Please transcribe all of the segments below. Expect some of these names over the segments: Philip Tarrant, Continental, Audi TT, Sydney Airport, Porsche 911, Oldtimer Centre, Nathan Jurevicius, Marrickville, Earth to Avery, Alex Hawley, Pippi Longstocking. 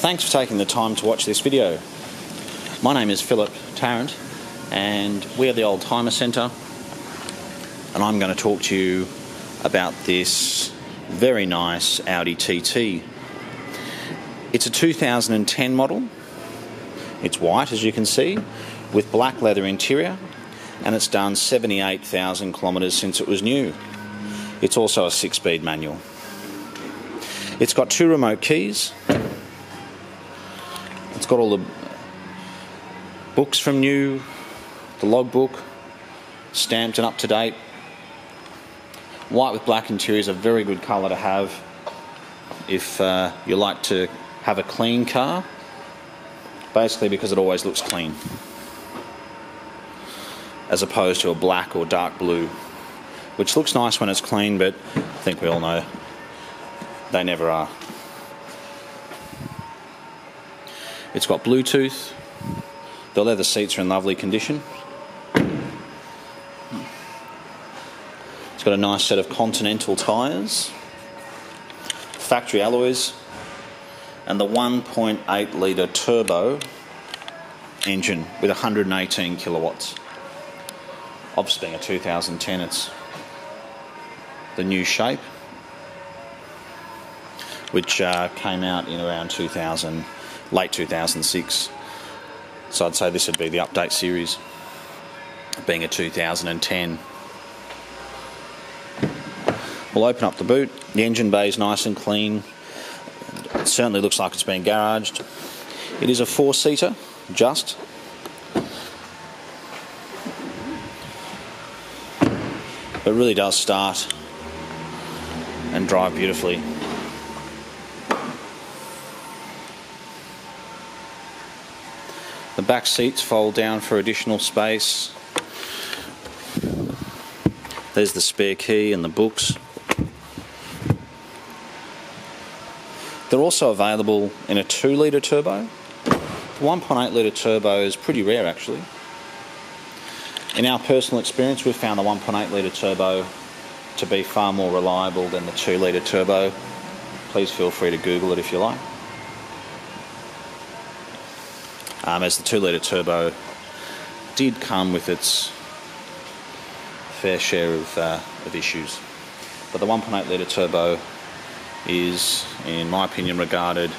Thanks for taking the time to watch this video. My name is Philip Tarrant and we are the Oldtimer Centre, and I'm going to talk to you about this very nice Audi TT. It's a 2010 model. It's white, as you can see, with black leather interior, and it's done 78,000 kilometres since it was new. It's also a 6-speed manual. It's got 2 remote keys. It's got all the books from new, the logbook, stamped and up to date. White with black interior is a very good colour to have if you like to have a clean car, basically because it always looks clean, as opposed to a black or dark blue, which looks nice when it's clean, but I think we all know they never are. It's got Bluetooth. The leather seats are in lovely condition. It's got a nice set of Continental tyres, factory alloys, and the 1.8 litre turbo engine with 118 kilowatts. Obviously, being a 2010, it's the new shape, which came out in around late 2006. So I'd say this would be the update series, being a 2010. We'll open up the boot. The engine bay is nice and clean. It certainly looks like it's been garaged. It is a 4-seater, just. It really does start and drive beautifully. The back seats fold down for additional space. There's the spare key and the books. They're also available in a 2-litre turbo. The 1.8 litre turbo is pretty rare, actually. In our personal experience, we've found the 1.8 litre turbo to be far more reliable than the 2 litre turbo. Please feel free to Google it if you like, as the 2 litre turbo did come with its fair share of issues. But the 1.8 litre turbo is, in my opinion, regarded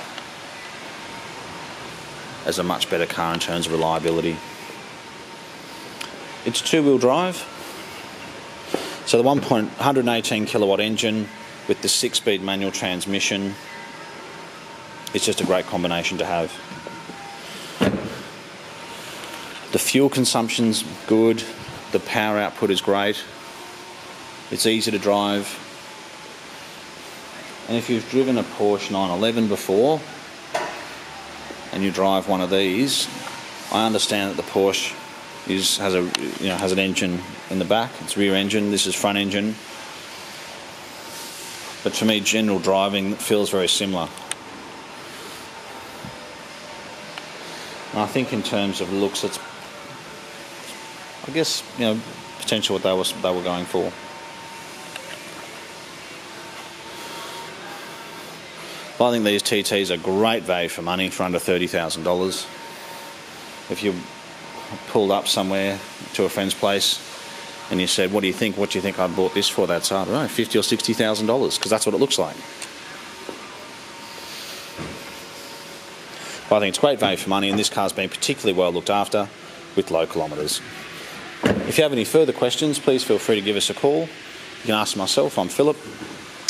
as a much better car in terms of reliability. It's 2-wheel drive, so the 118 kilowatt engine with the 6-speed manual transmission, it's just a great combination to have. The fuel consumption's good, the power output is great, it's easy to drive, and if you've driven a Porsche 911 before and you drive one of these, I understand that the Porsche has an engine in the back. It's rear engine, this is front engine. But for me, general driving feels very similar. And I think in terms of looks, it's, I guess, potentially what they were going for. But I think these TTs are great value for money for under $30,000. If you pulled up somewhere to a friend's place and you said, "What do you think? What do you think I bought this for?" That's, I don't know, $50,000 or $60,000, because that's what it looks like. But I think it's great value for money, and this car's been particularly well looked after with low kilometres. If you have any further questions, please feel free to give us a call. You can ask myself, I'm Philip.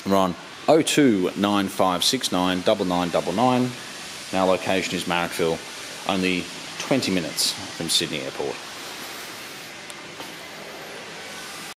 We're on 02 9569 9999. Our location is Marrickville, only 20 minutes from Sydney Airport.